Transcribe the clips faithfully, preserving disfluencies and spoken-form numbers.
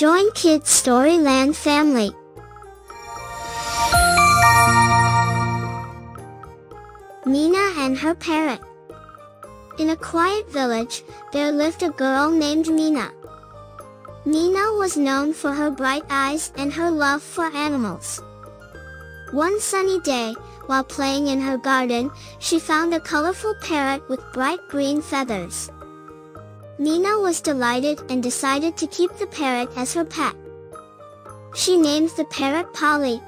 Join Kids Storyland Family. Meena and her parrot. In a quiet village, there lived a girl named Meena. Meena was known for her bright eyes and her love for animals. One sunny day, while playing in her garden, she found a colorful parrot with bright green feathers. Meena was delighted and decided to keep the parrot as her pet. She named the parrot Polly.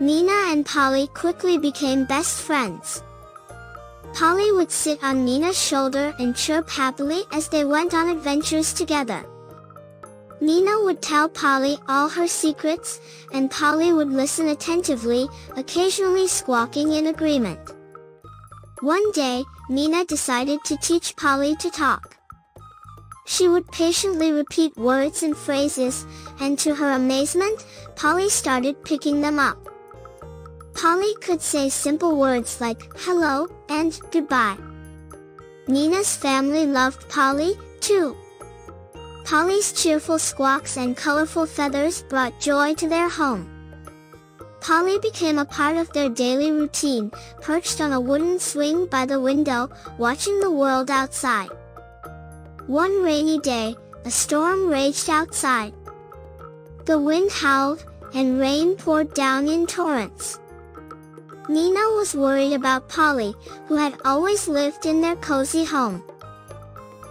Meena and Polly quickly became best friends. Polly would sit on Meena's shoulder and chirp happily as they went on adventures together. Meena would tell Polly all her secrets, and Polly would listen attentively, occasionally squawking in agreement. One day, Meena decided to teach Polly to talk. She would patiently repeat words and phrases, and to her amazement, Polly started picking them up. Polly could say simple words like hello and goodbye. Meena's family loved Polly, too. Polly's cheerful squawks and colorful feathers brought joy to their home. Polly became a part of their daily routine, perched on a wooden swing by the window, watching the world outside. One rainy day, a storm raged outside. The wind howled, and rain poured down in torrents. Meena was worried about Polly, who had always lived in their cozy home.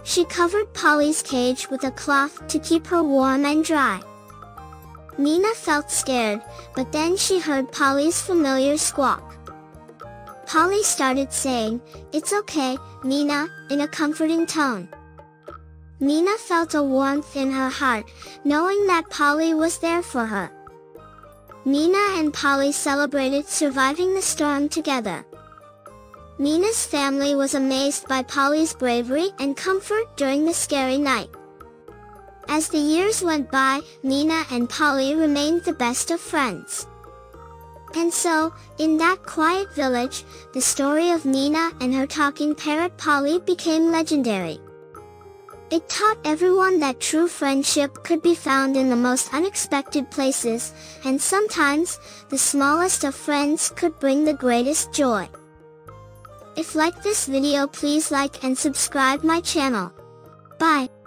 She covered Polly's cage with a cloth to keep her warm and dry. Meena felt scared, but then she heard Polly's familiar squawk. Polly started saying, "It's okay, Meena," in a comforting tone. Meena felt a warmth in her heart, knowing that Polly was there for her. Meena and Polly celebrated surviving the storm together. Meena's family was amazed by Polly's bravery and comfort during the scary night. As the years went by, Meena and Polly remained the best of friends. And so, in that quiet village, the story of Meena and her talking parrot Polly became legendary. It taught everyone that true friendship could be found in the most unexpected places, and sometimes, the smallest of friends could bring the greatest joy. If you like this video, please like and subscribe my channel. Bye.